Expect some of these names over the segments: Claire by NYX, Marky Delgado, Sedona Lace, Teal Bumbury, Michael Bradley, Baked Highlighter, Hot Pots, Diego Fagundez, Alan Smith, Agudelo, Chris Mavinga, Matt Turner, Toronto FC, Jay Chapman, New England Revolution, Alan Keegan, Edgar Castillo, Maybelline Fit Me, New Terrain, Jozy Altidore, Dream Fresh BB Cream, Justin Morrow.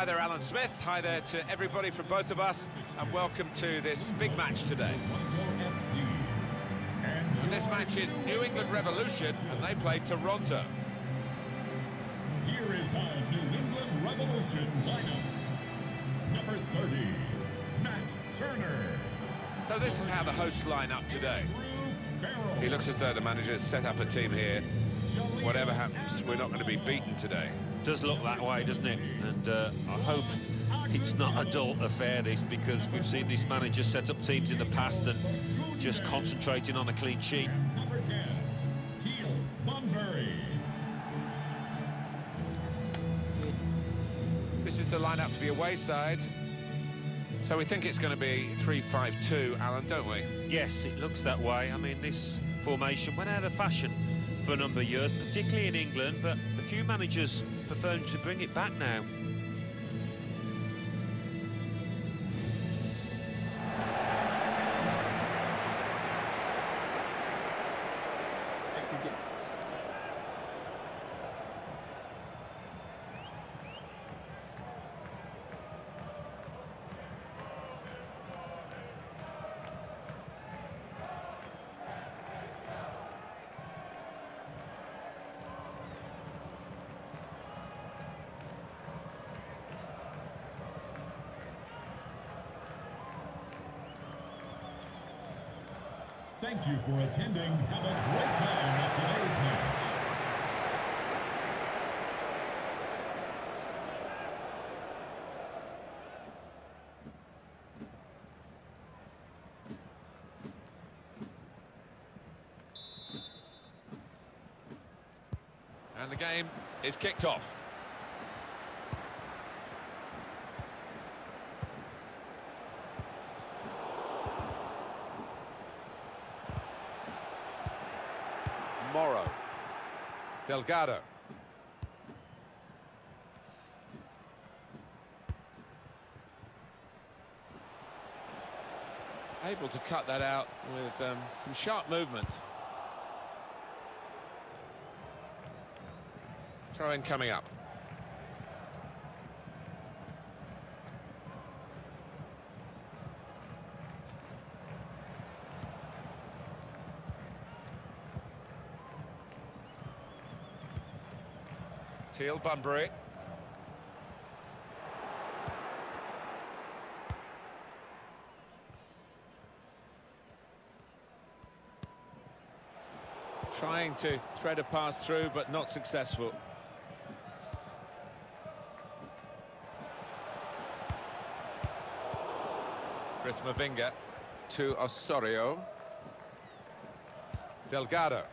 Hi there, Alan Smith. Hi there to everybody from both of us, and welcome to this big match today. And this match is New England Revolution, and they play Toronto. Here is our New England Revolution lineup. Number 30, Matt Turner. So this is how the hosts line up today. He looks as though the manager's set up a team here. Whatever happens, we're not going to be beaten today. Does look that way, doesn't it? And I hope it's not a dull affair, this, because we've seen these managers set up teams in the past and just concentrating on a clean sheet. Number 10, Teal Bumbury. This is the lineup for the away side. So we think it's going to be 3-5-2, Alan, don't we? Yes, it looks that way. I mean, this formation went out of fashion for a number of years, particularly in England, but a few managers prefer to bring it back now. Thank you for attending. Have a great time at today's match. And the game is kicked off. Morrow, Delgado, able to cut that out with some sharp movement. Throw in coming up. Teal Bumbury. Trying to thread a pass through, but not successful. Chris Mavinga to Osorio. Delgado.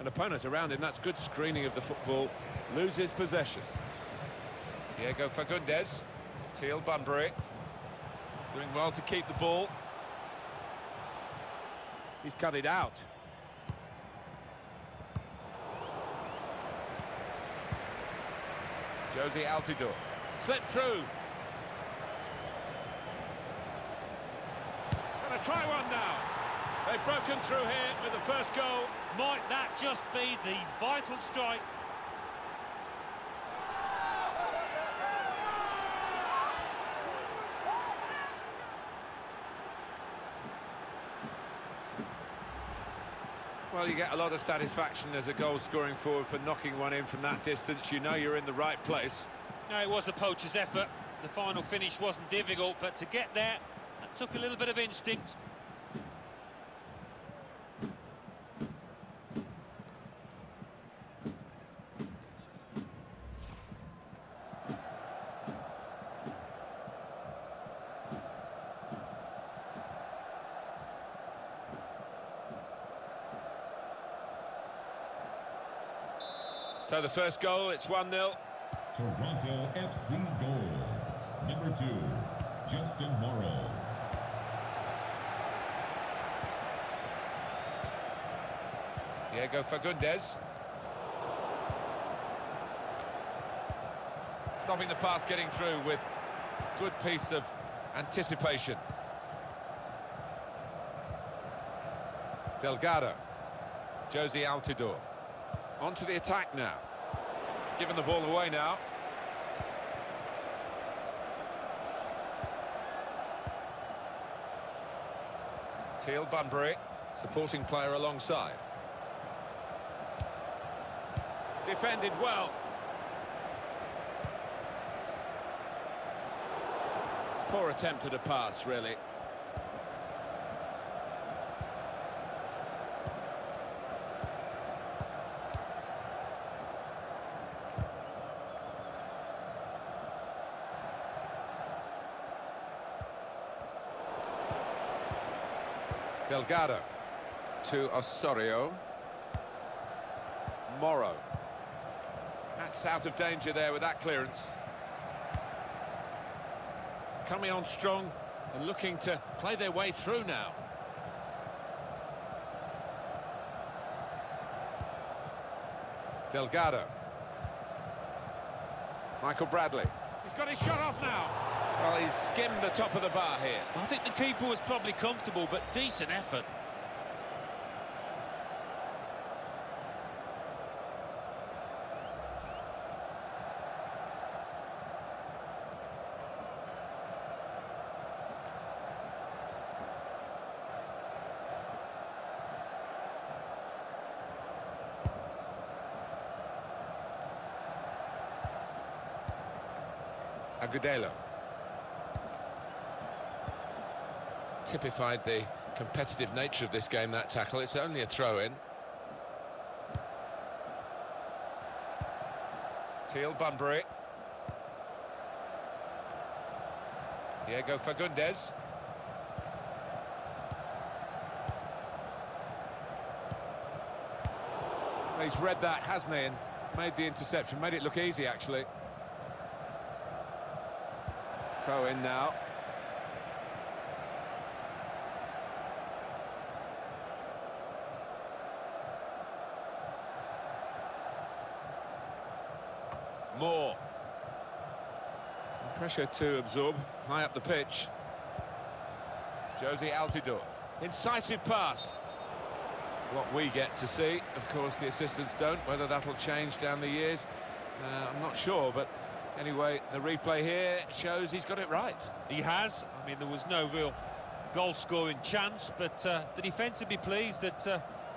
An opponent around him, that's good screening of the football, loses possession. Diego Fagundez, Teal Bumbury, doing well to keep the ball. He's cut it out. Jozy Altidore, slipped through. Gonna try one now. They've broken through here with the first goal. Might that just be the vital strike? Well, you get a lot of satisfaction as a goal-scoring forward for knocking one in from that distance. You know you're in the right place. No, it was the poacher's effort. The final finish wasn't difficult, but to get there, that took a little bit of instinct. So the first goal, it's 1-0. Toronto FC goal. Number 2, Justin Morrow. Diego Fagundez. Stopping the pass, getting through with good piece of anticipation. Delgado. Jozy Altidore. Onto the attack now. Giving the ball away now. Teal Bumbury, supporting player alongside. Defended well. Poor attempt at a pass, really. Delgado to Osorio. Morrow. That's out of danger there with that clearance. Coming on strong and looking to play their way through now. Delgado. Michael Bradley. He's got his shot off now. Well, he's skimmed the top of the bar here. I think the keeper was probably comfortable, but decent effort. Agudelo. Typified the competitive nature of this game, that tackle. It's only a throw-in. Teal Bumbury. Diego Fagundez. He's read that, hasn't he? And made the interception, made it look easy, actually. Throw in now. More. Pressure to absorb high up the pitch. Jozy Altidore. Incisive pass. What we get to see, of course, the assistants don't. Whether that'll change down the years, I'm not sure, but... Anyway, the replay here shows he's got it right. He has. I mean, there was no real goal-scoring chance, but the defence would be pleased that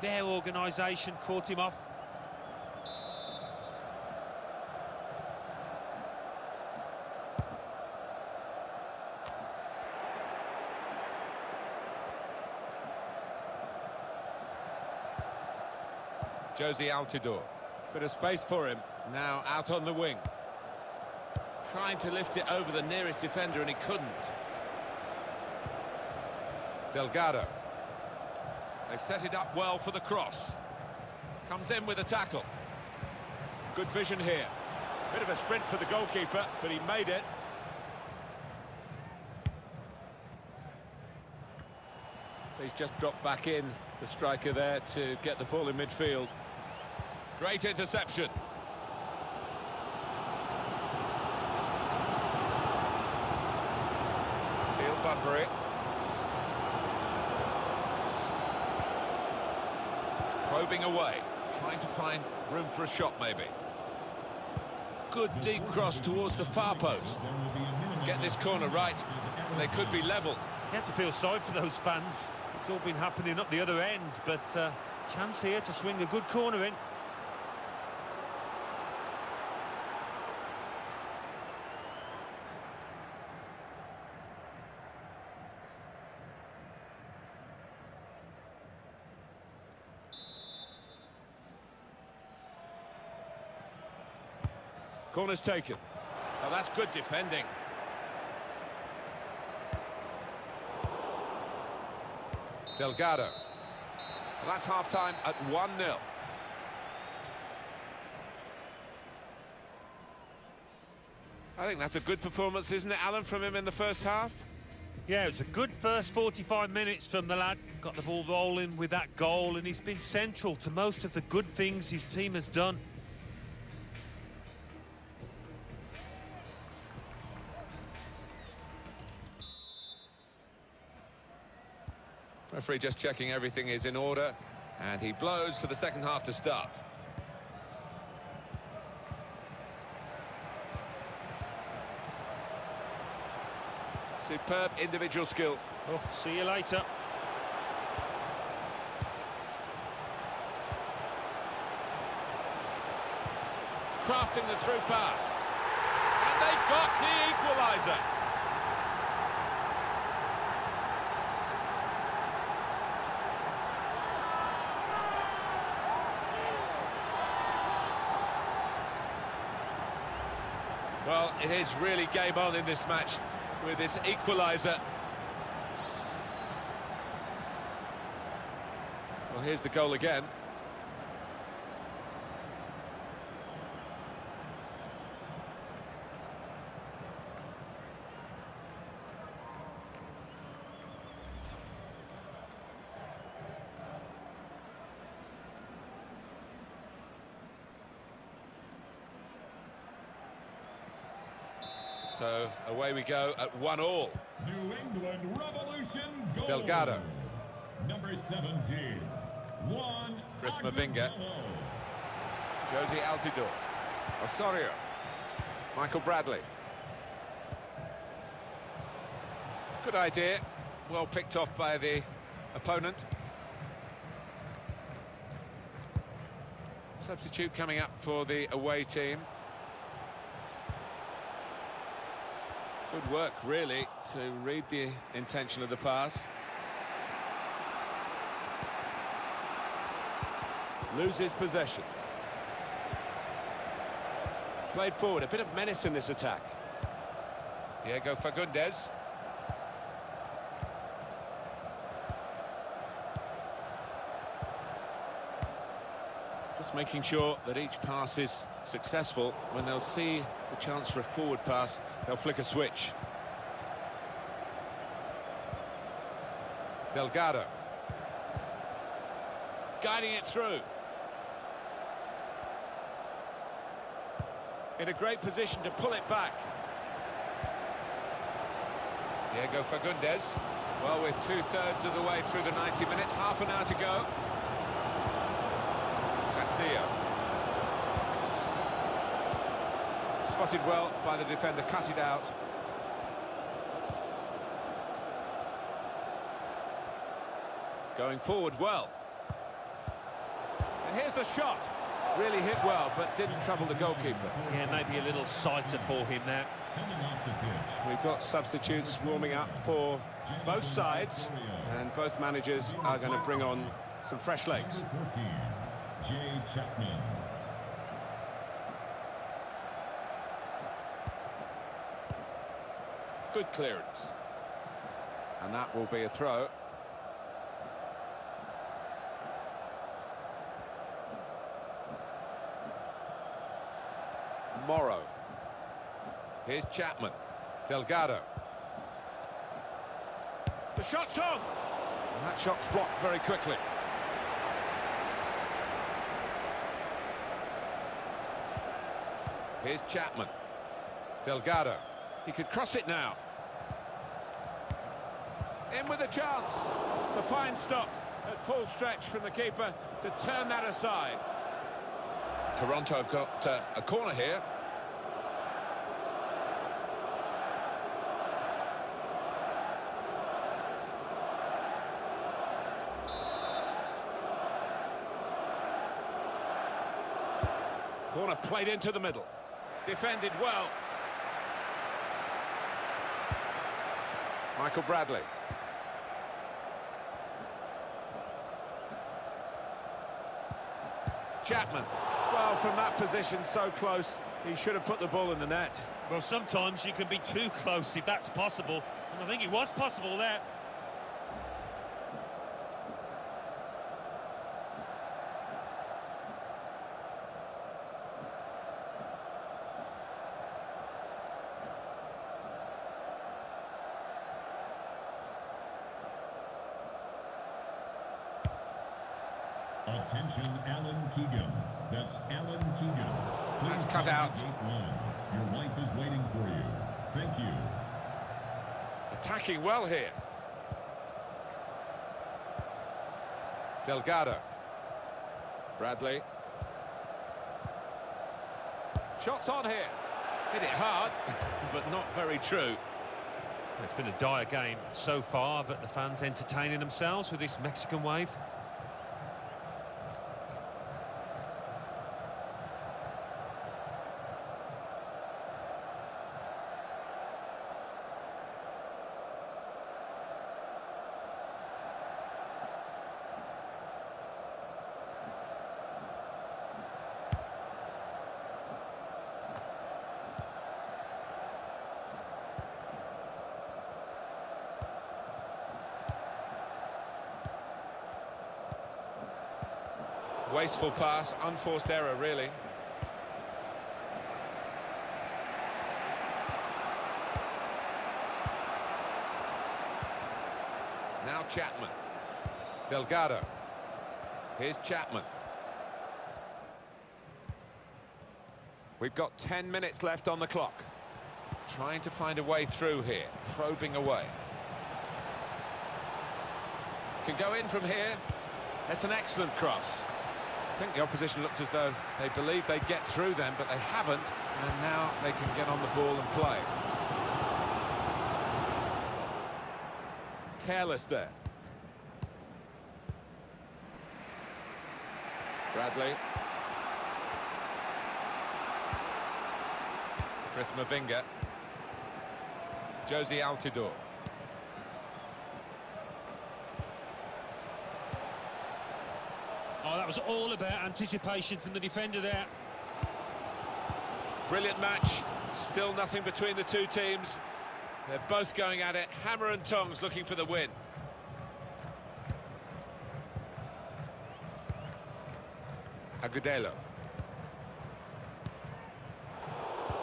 their organisation caught him off. Jozy Altidore. Bit of space for him. Now out on the wing. Trying to lift it over the nearest defender, and he couldn't. Delgado. They've set it up well for the cross. Comes in with a tackle. Good vision here. Bit of a sprint for the goalkeeper, but he made it. He's just dropped back in, the striker there, to get the ball in midfield. Great interception. Bumbury. Probing away, trying to find room for a shot, maybe. Good deep cross towards the far post. Get this corner right, and they could be level. You have to feel sorry for those fans. It's all been happening up the other end, but chance here to swing a good corner in. Corner's taken. Now that's good defending. Delgado. Well, that's half-time at 1-0. I think that's a good performance, isn't it, Alan, from him in the first half? Yeah, it's a good first 45 minutes from the lad. Got the ball rolling with that goal, and he's been central to most of the good things his team has done. Referee just checking everything is in order, and he blows for the second half to start. Superb individual skill. Oh, see you later. Crafting the through pass. And they've got the equaliser. Well, it is really game on in this match with this equaliser. Well, here's the goal again. So away we go at 1-1. New England Revolution goal. Delgado. Number 17. Juan Chris Mavinga. Jozy Altidore. Osorio. Michael Bradley. Good idea. Well picked off by the opponent. Substitute coming up for the away team. Good work, really, to read the intention of the pass. Loses possession. Played forward, a bit of menace in this attack. Diego Fagundez. Just making sure that each pass is successful. When they'll see the chance for a forward pass, they'll flick a switch. Delgado. Guiding it through. In a great position to pull it back. Diego Fagundez. Well, we're two-thirds of the way through the 90 minutes, half an hour to go. Castillo. Spotted well by the defender, cut it out. Going forward well. And here's the shot. Really hit well, but didn't trouble the goalkeeper. Yeah, maybe a little sighter for him there. We've got substitutes warming up for both sides, and both managers are going to bring on some fresh legs. Number 14, Jay Chapman. Good clearance. And that will be a throw. Morrow. Here's Chapman. Delgado. The shot's on! And that shot's blocked very quickly. Here's Chapman. Delgado. He could cross it now. In with a chance. It's a fine stop at full stretch from the keeper to turn that aside. Toronto have got a corner here. Corner played into the middle. Defended well. Michael Bradley. Chapman. Well, from that position, so close, he should have put the ball in the net. Well, sometimes you can be too close if that's possible, and I think it was possible there. Attention, Alan Keegan. That's Alan Keegan. That's cut out. Your wife is waiting for you. Thank you. Attacking well here. Delgado. Bradley. Shots on here. Hit it hard, but not very true. It's been a dire game so far, but the fans entertaining themselves with this Mexican wave. Wasteful pass, unforced error, really. Now Chapman. Delgado. Here's Chapman. We've got 10 minutes left on the clock. Trying to find a way through here, probing away. Can go in from here. That's an excellent cross. I think the opposition looked as though they believed they'd get through them, but they haven't, and now they can get on the ball and play. Careless there. Bradley. Chris Mavinga. Jozy Altidore. Oh, that was all about anticipation from the defender there. Brilliant match. Still nothing between the two teams. They're both going at it. Hammer and tongs looking for the win. Agudelo.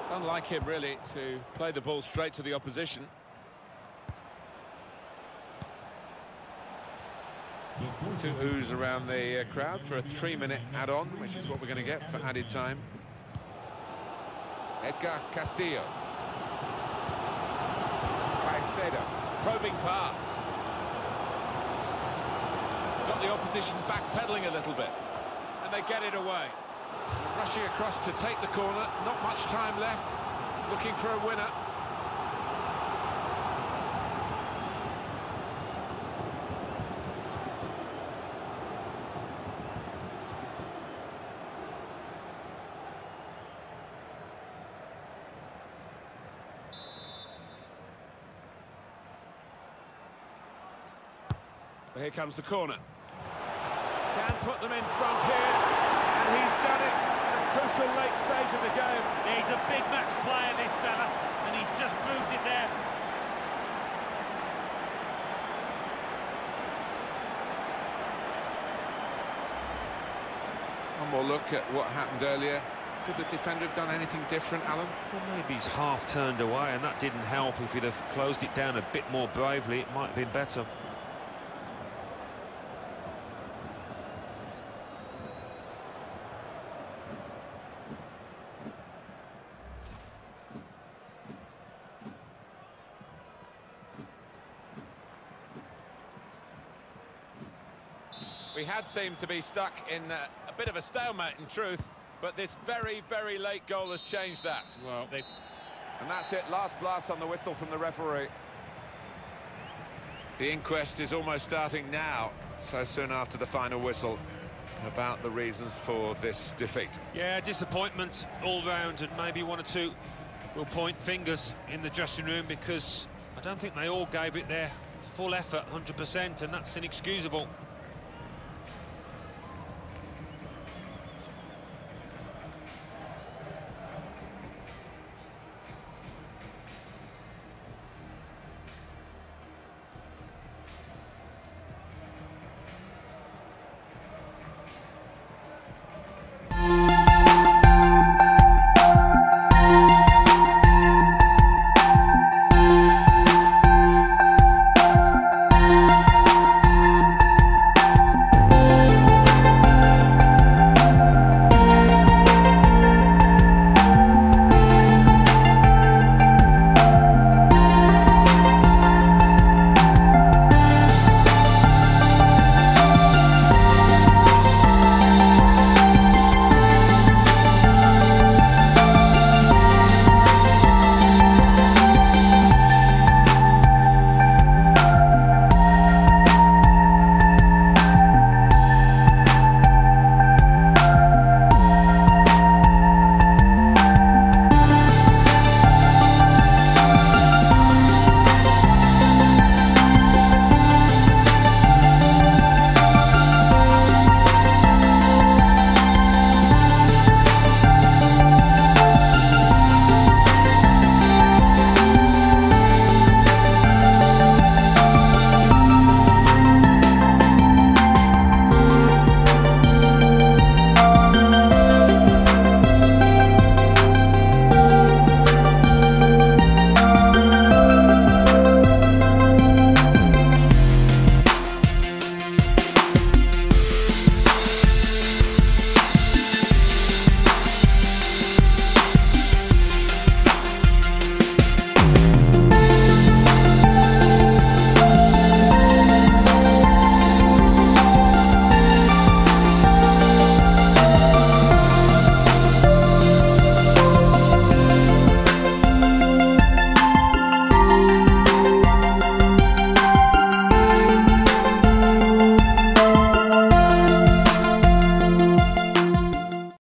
It's unlike him, really, to play the ball straight to the opposition. Two oohs around the crowd for a 3-minute add-on, which is what we're going to get for added time. Edgar Castillo. Caicedo. Probing pass. Got the opposition backpedaling a little bit. And they get it away. Rushing across to take the corner. Not much time left. Looking for a winner. Here comes the corner. Can put them in front here, and he's done it at a crucial late stage of the game. Yeah, he's a big match player, this fella, and he's just moved it there. One more look at what happened earlier. Could the defender have done anything different, Alan? Well, maybe he's half turned away, and that didn't help. If he'd have closed it down a bit more bravely, it might have been better. We had seemed to be stuck in a bit of a stalemate, in truth, but this very, very late goal has changed that. Well, and that's it, last blast on the whistle from the referee. The inquest is almost starting now, so soon after the final whistle, about the reasons for this defeat. Yeah, disappointment all round, and maybe one or two will point fingers in the dressing room, because I don't think they all gave it their full effort, 100%, and that's inexcusable.